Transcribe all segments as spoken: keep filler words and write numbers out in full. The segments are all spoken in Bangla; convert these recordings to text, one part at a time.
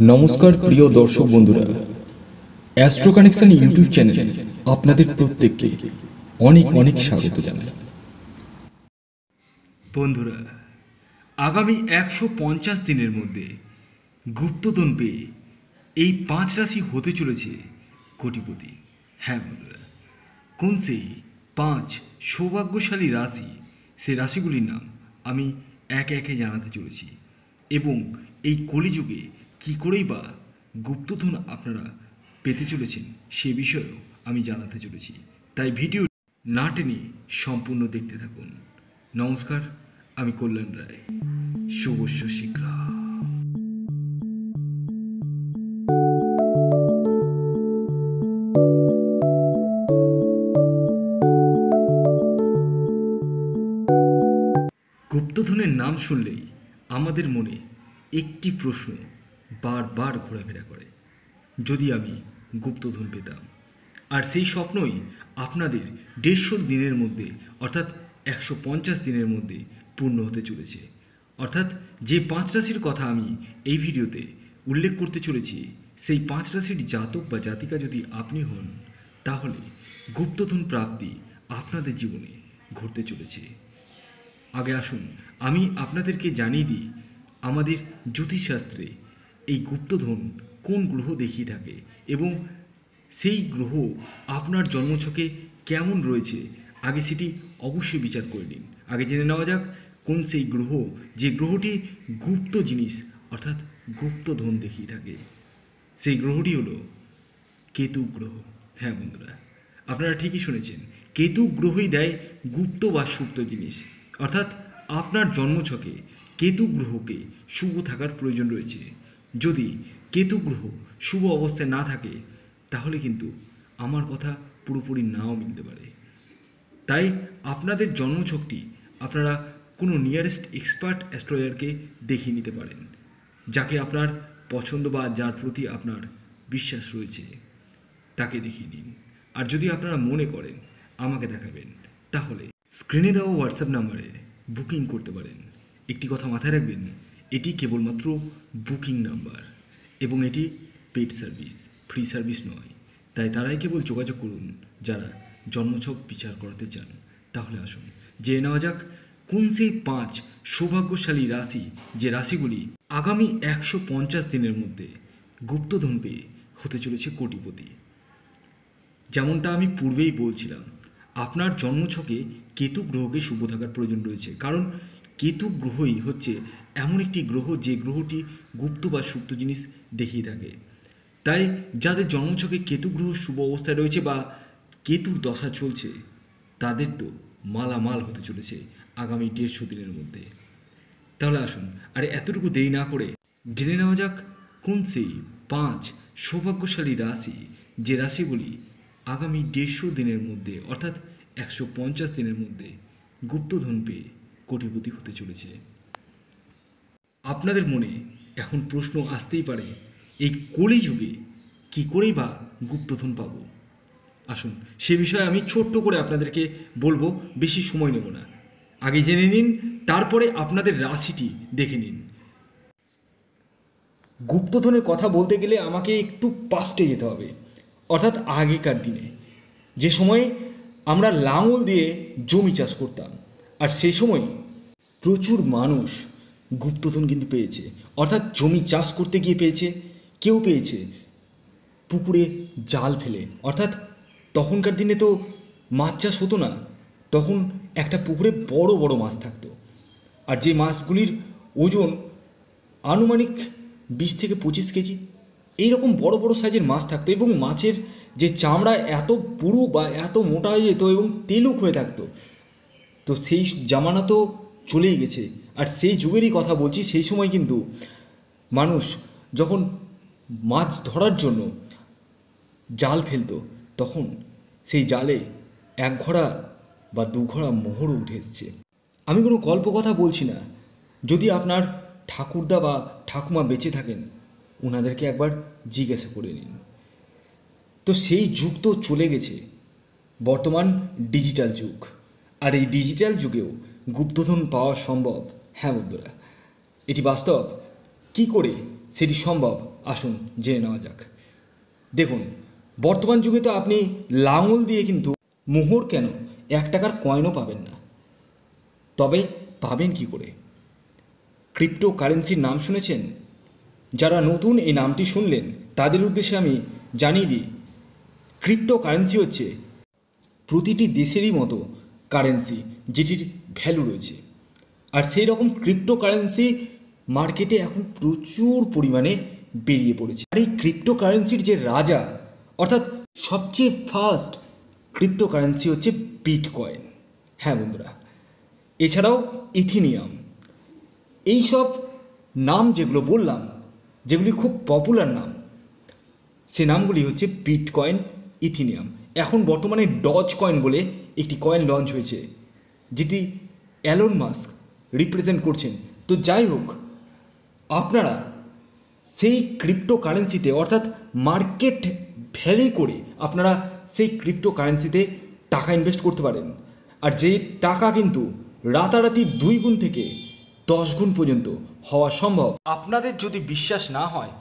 नमस्कार प्रिय दर्शक बंधुरा एस्ट्रो कानेक्शन यूट्यूब चैनल आपनादेर प्रत्येकके अनेक अनेक स्वागत जानाई। बंधुरा आगामी एकशो पंचाश दिनेर मध्य गुप्तधन पेये एई पाँच राशि होते चलेछे कोटिपति। हाँ बंधुरा कोन सेई पाँच सौभाग्यशाली राशि सेई राशिगुलिर नाम आमी एके एके जानाते चलेछि एबं एई कलिजुगे कि करेई बा गुप्तधन आपनारा पेते चलेछेन से विषयेओ आमी जानाते चलेछि। ताई भिडियो ना टेने सम्पूर्ण देखते थाकुन। नमस्कार आमी कल्याण राय। शुभस्य शीघ्रः। गुप्तधनेर नाम शुनलेई आमादेर मने एकटी प्रश्न बार बार घोराफेरा करे, यदि आमी गुप्तधन पेताम। और सेई स्वप्नई आपनादेर देড়শো दिनेर मध्य अर्थात एकशो पंचाश दिनेर मध्य पूर्ण होते चलेछे। अर्थात जे पाँच राशिर कथा आमी एई भिडियोते उल्लेख करते चलेछि सेई पाँच राशिर जातक बा जातिका यदि आपनि हन ताहले गुप्तधन प्राप्ति आपनादेर जीवने घटते चलेछे। आगे आसुन आमी आपनादेरके जानिये दिई आमादेर ज्योतिषशास्त्रे এই গুপ্তধন কোন গ্রহ দেখিয়ে থাকে এবং সেই গ্রহ আপনার জন্মছকে কেমন রয়েছে আগে সেটি অবশ্যই বিচার করে নিন। আগে জেনে নেওয়া যাক কোন সেই গ্রহ যে গ্রহটি গুপ্ত জিনিস অর্থাৎ গুপ্তধন দেখিয়ে থাকে। সেই গ্রহটি হলো কেতু গ্রহ। হ্যাঁ বন্ধুরা আপনারা ঠিকই শুনেছেন, কেতু গ্রহই দেয় গুপ্ত বা সুপ্ত জিনিস। অর্থাৎ আপনার জন্মছকে কেতু গ্রহকে শুভ থাকার প্রয়োজন রয়েছে। যদি কেতু গ্রহ শুভ অবস্থায় না থাকে তাহলে কিন্তু আমার কথা পুরোপুরি নাও মিলতে পারে। তাই আপনাদের জন্মছকটি আপনারা কোনো নিয়ারেস্ট এক্সপার্ট অ্যাস্ট্রোলজারকে দেখিয়ে নিতে পারেন, যাকে আপনার পছন্দ বা যার প্রতি আপনার বিশ্বাস রয়েছে তাকে দেখিয়ে নিন। আর যদি আপনারা মনে করেন আমাকে দেখাবেন তাহলে স্ক্রিনে দেওয়া হোয়াটসঅ্যাপ নাম্বারে বুকিং করতে পারেন। একটি কথা মাথায় রাখবেন, এটি কেবলমাত্র বুকিং নাম্বার এবং এটি পেড সার্ভিস, ফ্রি সার্ভিস নয়। তাই তারাই কেবল যোগাযোগ করুন যারা জন্মছক বিচার করাতে চান। তাহলে আসুন জেনে নেওয়া যাক কোন সেই পাঁচ সৌভাগ্যশালী রাশি যে রাশিগুলি আগামী একশো পঞ্চাশ দিনের মধ্যে গুপ্তধন পেয়ে হতে চলেছে কোটিপতি। যেমনটা আমি পূর্বেই বলছিলাম আপনার জন্মছকে কেতু গ্রহকে শুভ থাকার প্রয়োজন রয়েছে, কারণ কেতু গ্রহই হচ্ছে এমন একটি গ্রহ যে গ্রহটি গুপ্ত বা সুপ্ত জিনিস দেখিয়ে থাকে। তাই যাদের জন্মছকে কেতু গ্রহ শুভ অবস্থায় রয়েছে বা কেতুর দশা চলছে তাদের তো মালামাল হতে চলেছে আগামী দেড়শো দিনের মধ্যে। তাহলে আসুন আর এতটুকু দেরি না করে জেনে নেওয়া যাক কোন সেই পাঁচ সৌভাগ্যশালী রাশি যে রাশিগুলি আগামী দেড়শো দিনের মধ্যে অর্থাৎ একশো পঞ্চাশ দিনের মধ্যে গুপ্তধন পেয়ে কোটিপতি হতে চলেছে। আপনাদের মনে এখন প্রশ্ন আসতেই পারে, এই কলিযুগে কী করেই বা গুপ্তধন পাবো? আসুন সে বিষয়ে আমি ছোট্ট করে আপনাদেরকে বলবো, বেশি সময় নেব না। আগে জেনে নিন, তারপরে আপনাদের রাশিটি দেখে নিন। গুপ্তধনের কথা বলতে গেলে আমাকে একটু পাস্টে যেতে হবে, অর্থাৎ আগেকার দিনে, যে সময়ে আমরা লাঙল দিয়ে জমি চাষ করতাম। আর সেই সময় প্রচুর মানুষ গুপ্তধন কিন্তু পেয়েছে, অর্থাৎ জমি চাষ করতে গিয়ে পেয়েছে, কেউ পেয়েছে পুকুরে জাল ফেলে। অর্থাৎ তখনকার দিনে তো মাছ চাষ হতো না, তখন একটা পুকুরে বড় বড় মাছ থাকতো, আর যে মাছগুলির ওজন আনুমানিক বিশ থেকে পঁচিশ কেজি এইরকম বড় বড় সাইজের মাছ থাকতো, এবং মাছের যে চামড়া এত পুরু বা এত মোটা হয়ে যেত এবং তেলুক হয়ে থাকতো। তো সেই জামানা তো চলেই গেছে, আর সেই যুগেরই কথা বলছি। সেই সময় কিন্তু মানুষ যখন মাছ ধরার জন্য জাল ফেলতো তখন সেই জালে এক ঘোড়া বা দু ঘোড়া মোহরও উঠে এসছে। আমি কোনো গল্প কথা বলছি না, যদি আপনার ঠাকুরদা বা ঠাকুমা বেঁচে থাকেন ওনাদেরকে একবার জিজ্ঞাসা করে নিন। তো সেই যুগ তো চলে গেছে, বর্তমান ডিজিটাল যুগ, আর এই ডিজিটাল যুগেও গুপ্তধন পাওয়া সম্ভব। হ্যাঁ বন্ধুরা এটি বাস্তব, কি করে সেটি সম্ভব আসুন জেনে নেওয়া যাক। দেখুন, বর্তমান যুগে তো আপনি লাঙল দিয়ে কিন্তু মোহর কেন এক টাকার কয়েনও পাবেন না, তবে পাবেন কি করে? ক্রিপ্টো কারেন্সির নাম শুনেছেন? যারা নতুন এই নামটি শুনলেন তাদের উদ্দেশ্যে আমি জানিয়ে দিই, ক্রিপ্টো কারেন্সি হচ্ছে প্রতিটি দেশেরই মতো কারেন্সি যেটির ভ্যালু রয়েছে, আর সেই রকম ক্রিপ্টো কারেন্সি মার্কেটে এখন প্রচুর পরিমাণে বেরিয়ে পড়েছে। আর এই ক্রিপ্টো কারেন্সির যে রাজা অর্থাৎ সবচেয়ে ফার্স্ট ক্রিপ্টো কারেন্সি হচ্ছে বিটকয়েন। হ্যাঁ বন্ধুরা, এছাড়াও ইথিনিয়াম, এই সব নাম যেগুলো বললাম, যেগুলি খুব পপুলার নাম, সে নামগুলি হচ্ছে বিটকয়েন, ইথিনিয়াম। এখন বর্তমানে ডজ কয়েন বলে একটি কয়েন লঞ্চ হয়েছে যেটি অ্যালন মাস্ক রিপ্রেজেন্ট করছেন। তো যাই হোক, আপনারা সেই ক্রিপ্টো কারেন্সিতে অর্থাৎ মার্কেট ভ্যালি করে আপনারা সেই ক্রিপ্টো কারেন্সিতে টাকা ইনভেস্ট করতে পারেন, আর যেই টাকা কিন্তু রাতারাতি দুই গুণ থেকে দশ গুণ পর্যন্ত হওয়া সম্ভব। আপনাদের যদি বিশ্বাস না হয়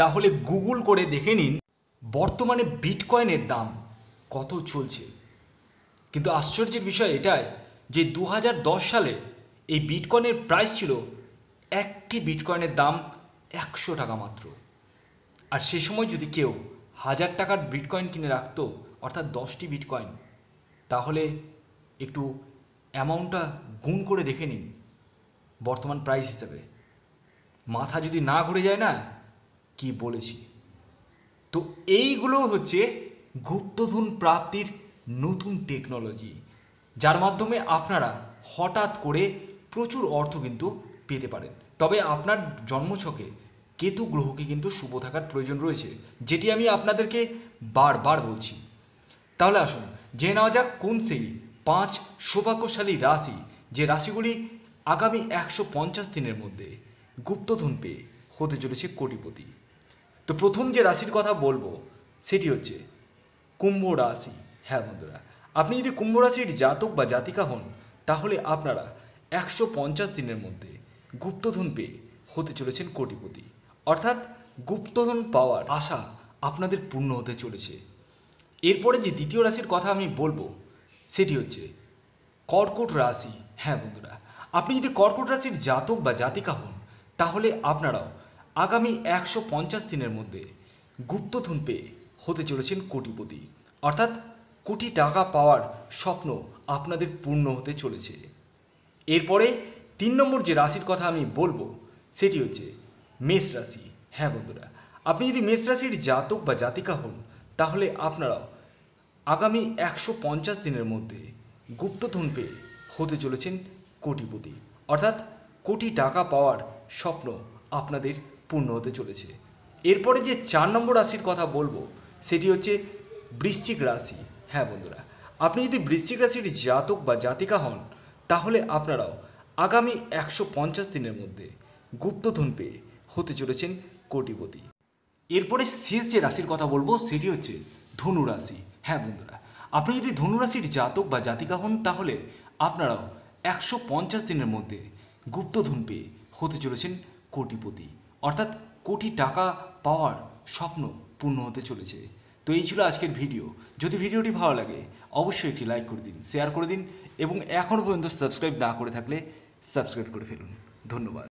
তাহলে গুগল করে দেখে নিন বর্তমানে বিটকয়েনের দাম কত চলছে। কিন্তু আশ্চর্যের বিষয় এটাই যে দু হাজার দশ সালে এই বিটকয়েনের প্রাইস ছিল, একটি বিটকয়েনের দাম একশো টাকা মাত্র। আর সে সময় যদি কেউ হাজার টাকার বিটকয়েন কিনে রাখতো অর্থাৎ দশটি বিটকয়েন, তাহলে একটু অ্যামাউন্টটা গুণ করে দেখে নিন বর্তমান প্রাইস হিসাবে, মাথা যদি না ঘুরে যায় না কি বলেছি। তো এইগুলো হচ্ছে গুপ্তধন প্রাপ্তির নতুন টেকনোলজি, যার মাধ্যমে আপনারা হঠাৎ করে প্রচুর অর্থ কিন্তু পেতে পারেন। তবে আপনার জন্মছকে কেতু গ্রহকে কিন্তু শুভ থাকার প্রয়োজন রয়েছে, যেটি আমি আপনাদেরকে বারবার বলছি। তাহলে আসুন জেনে নেওয়া যাক কোন সেই পাঁচ সৌভাগ্যশালী রাশি, যে রাশিগুলি আগামী একশো পঞ্চাশ দিনের মধ্যে গুপ্তধন পেয়ে হতে চলেছে কোটিপতি। তো প্রথম যে রাশির কথা বলবো সেটি হচ্ছে কুম্ভ রাশি। হ্যাঁ বন্ধুরা, আপনি যদি কুম্ভ রাশির জাতক বা জাতিকা হন তাহলে আপনারা একশো পঞ্চাশ দিনের মধ্যে গুপ্তধন পেয়ে হতে চলেছেন কোটিপতি, অর্থাৎ গুপ্তধন পাওয়ার আশা আপনাদের পূর্ণ হতে চলেছে। এরপরে যে দ্বিতীয় রাশির কথা আমি বলবো সেটি হচ্ছে কর্কট রাশি। হ্যাঁ বন্ধুরা, আপনি যদি কর্কট রাশির জাতক বা জাতিকা হন তাহলে আপনারাও আগামী একশো পঞ্চাশ দিনের মধ্যে গুপ্তধন পেয়ে হতে চলেছেন কোটিপতি, অর্থাৎ কোটি টাকা পাওয়ার স্বপ্ন আপনাদের পূর্ণ হতে চলেছে। এরপরে তিন নম্বর যে রাশির কথা আমি বলবো সেটি হচ্ছে মেষ রাশি। হ্যাঁ বন্ধুরা, আপনি যদি মেষ রাশির জাতক বা জাতিকা হন তাহলে আপনারাও আগামী একশো পঞ্চাশ দিনের মধ্যে গুপ্তধন পেয়ে হতে চলেছেন কোটিপতি, অর্থাৎ কোটি টাকা পাওয়ার স্বপ্ন আপনাদের পূর্ণ হতে চলেছে। এরপরে যে চার নম্বর রাশির কথা বলবো সেটি হচ্ছে বৃশ্চিক রাশি। হ্যাঁ বন্ধুরা, আপনি যদি বৃশ্চিক রাশির জাতক বা জাতিকা হন তাহলে আপনারাও আগামী একশো পঞ্চাশ দিনের মধ্যে গুপ্তধন পেয়ে হতে চলেছেন কোটিপতি। এরপরে শেষ যে রাশির কথা বলবো সেটি হচ্ছে ধনু রাশি। হ্যাঁ বন্ধুরা, আপনি যদি ধনু রাশির জাতক বা জাতিকা হন তাহলে আপনারাও একশো পঞ্চাশ দিনের মধ্যে গুপ্তধন পেয়ে হতে চলেছেন কোটিপতি, অর্থাৎ কোটি টাকা পাওয়ার স্বপ্ন পূর্ণ হতে চলেছে। তো এই ছিল আজকের ভিডিও। যদি ভিডিওটি ভালো লাগে অবশ্যই একটি লাইক করে দিন, শেয়ার করে দিন এবং এখনও পর্যন্ত সাবস্ক্রাইব না করে থাকলে সাবস্ক্রাইব করে ফেলুন। ধন্যবাদ।